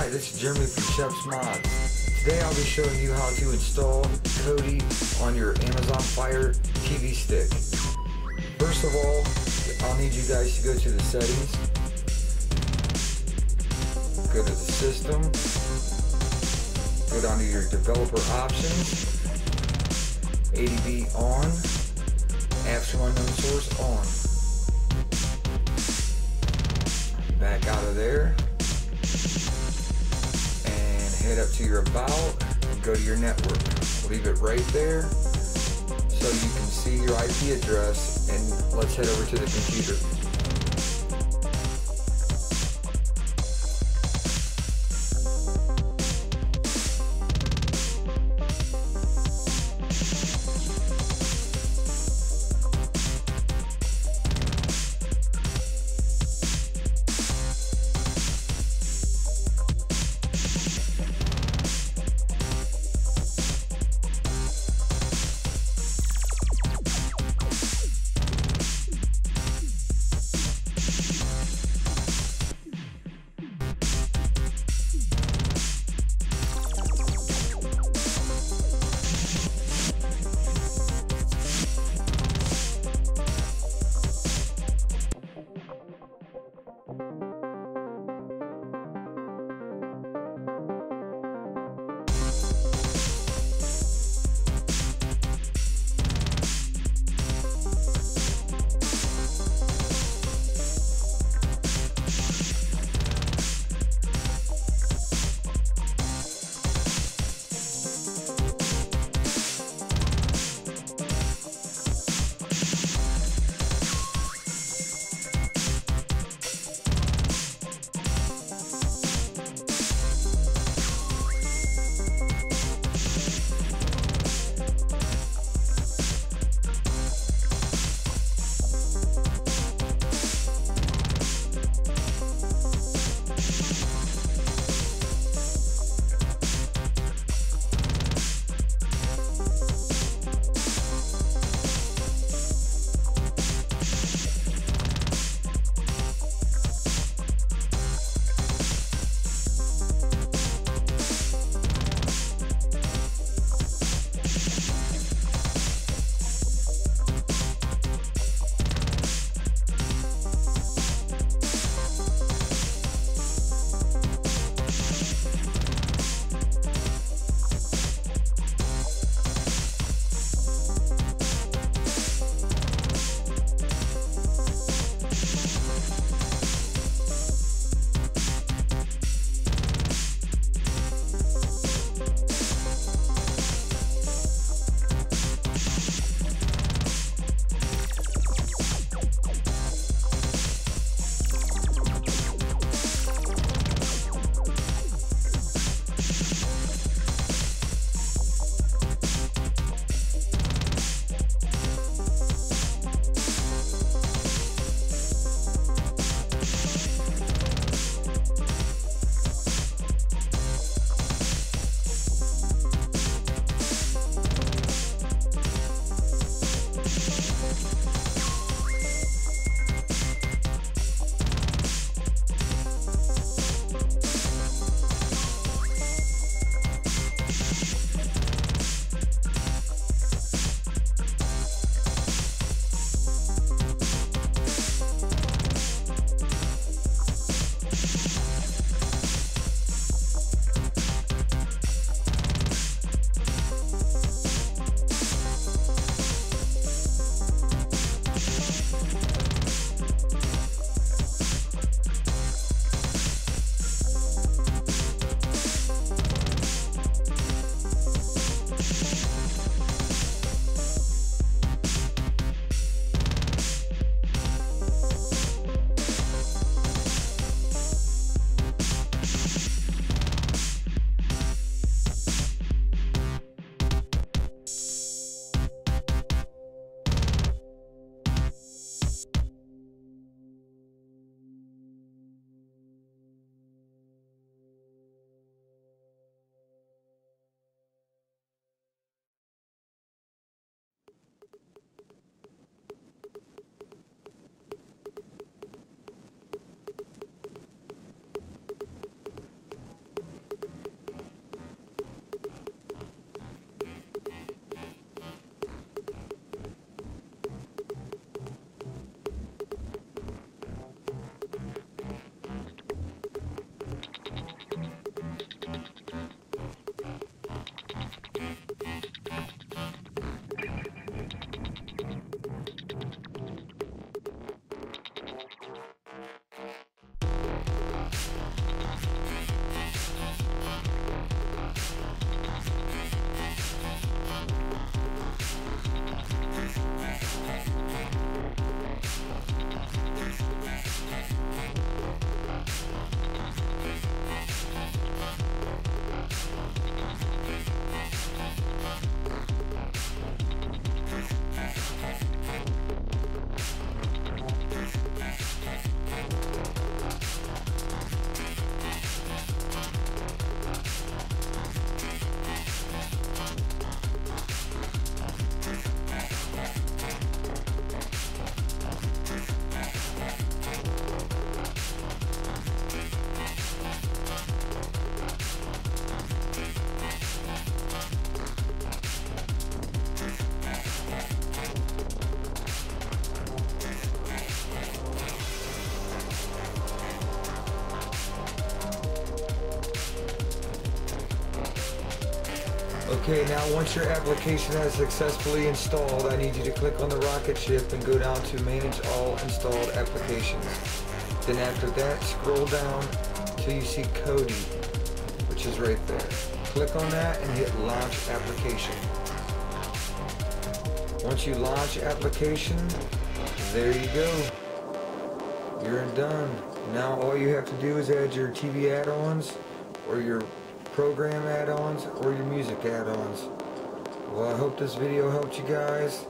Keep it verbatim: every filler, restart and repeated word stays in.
Hi, this is Jeremy from Sheps x Mods. Today I'll be showing you how to install Kodi on your Amazon Fire T V Stick. First of all, I'll need you guys to go to the settings, go to the system, go down to your developer options, A D B on, apps from unknown source on. Back out of there and head up to your about and go to your network. Leave it right there so you can see your I P address, and let's head over to the computer. Okay, now once your application has successfully installed, I need you to click on the rocket ship and go down to Manage All Installed Applications. Then after that, scroll down till you see Kodi, which is right there. Click on that and hit Launch Application. Once you launch application, there you go. You're done. Now all you have to do is add your T V add-ons or your program add-ons or your music add-ons. Well, I hope this video helped you guys.